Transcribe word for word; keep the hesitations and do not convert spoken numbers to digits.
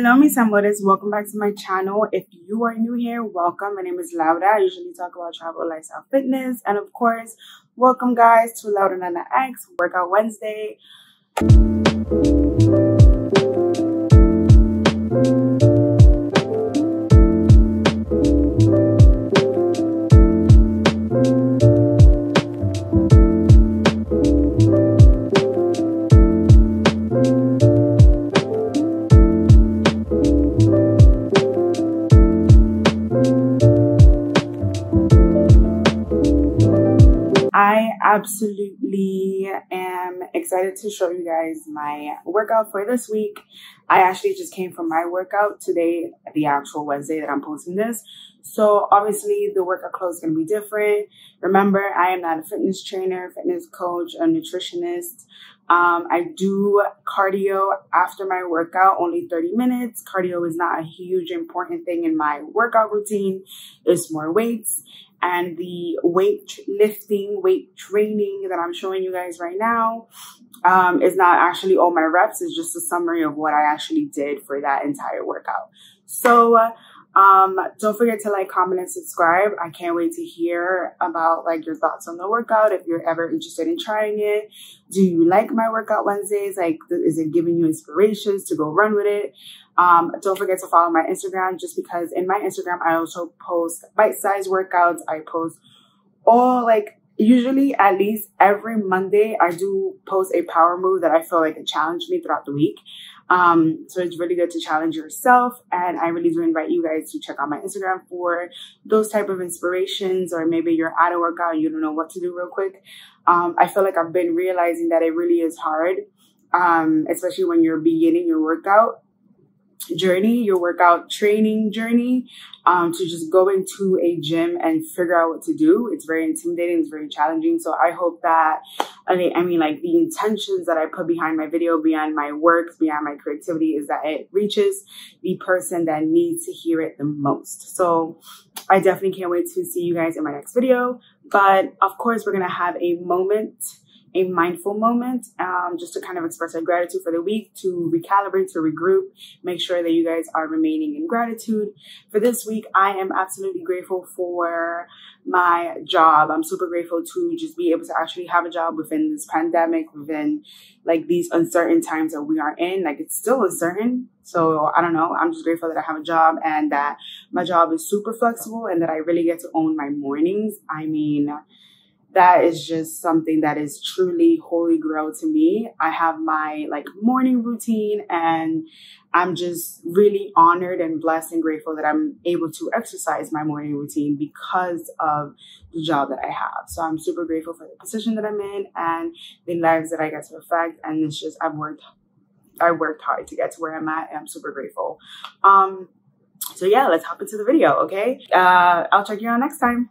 Hello, mis amores. Welcome back to my channel. If you are new here, welcome. My name is Laura. I usually talk about travel, lifestyle, fitness, and of course, welcome guys to LauraElenax Workout Wednesday. I absolutely am excited to show you guys my workout for this week. I actually just came from my workout today, the actual Wednesday that I'm posting this. So obviously the workout clothes is going to be different. Remember, I am not a fitness trainer, fitness coach, a nutritionist. Um, I do cardio after my workout, only thirty minutes. Cardio is not a huge important thing in my workout routine. It's more weights. And the weight lifting, weight training that I'm showing you guys right now um, is not actually all my reps. It's just a summary of what I actually did for that entire workout. So um, don't forget to like, comment, and subscribe. I can't wait to hear about like your thoughts on the workout. If you're ever interested in trying it, do you like my workout Wednesdays? Like, is it giving you inspirations to go run with it? Um, don't forget to follow my Instagram, just because in my Instagram, I also post bite-sized workouts. I post all like, usually at least every Monday, I do post a power move that I feel like it challenged me throughout the week. Um, so it's really good to challenge yourself. And I really do invite you guys to check out my Instagram for those type of inspirations, or maybe you're at a workout and you don't know what to do real quick. Um, I feel like I've been realizing that it really is hard, um, especially when you're beginning your workout journey, your workout training journey, um, to just go into a gym and figure out what to do. It's very intimidating. It's very challenging. So I hope that, I mean, I mean, like the intentions that I put behind my video, behind my works, behind my creativity, is that it reaches the person that needs to hear it the most. So I definitely can't wait to see you guys in my next video. But of course, we're going to have a moment a mindful moment, um, just to kind of express our gratitude for the week, to recalibrate, to regroup, make sure that you guys are remaining in gratitude. For this week, I am absolutely grateful for my job. I'm super grateful to just be able to actually have a job within this pandemic, within like these uncertain times that we are in. Like, it's still uncertain. So I don't know. I'm just grateful that I have a job and that my job is super flexible and that I really get to own my mornings. I mean, that is just something that is truly holy grail to me. I have my like morning routine, and I'm just really honored and blessed and grateful that I'm able to exercise my morning routine because of the job that I have. So I'm super grateful for the position that I'm in and the lives that I get to affect. And it's just, I've worked, I worked hard to get to where I'm at, and I'm super grateful. Um, so yeah, let's hop into the video, okay? Uh, I'll check you out next time.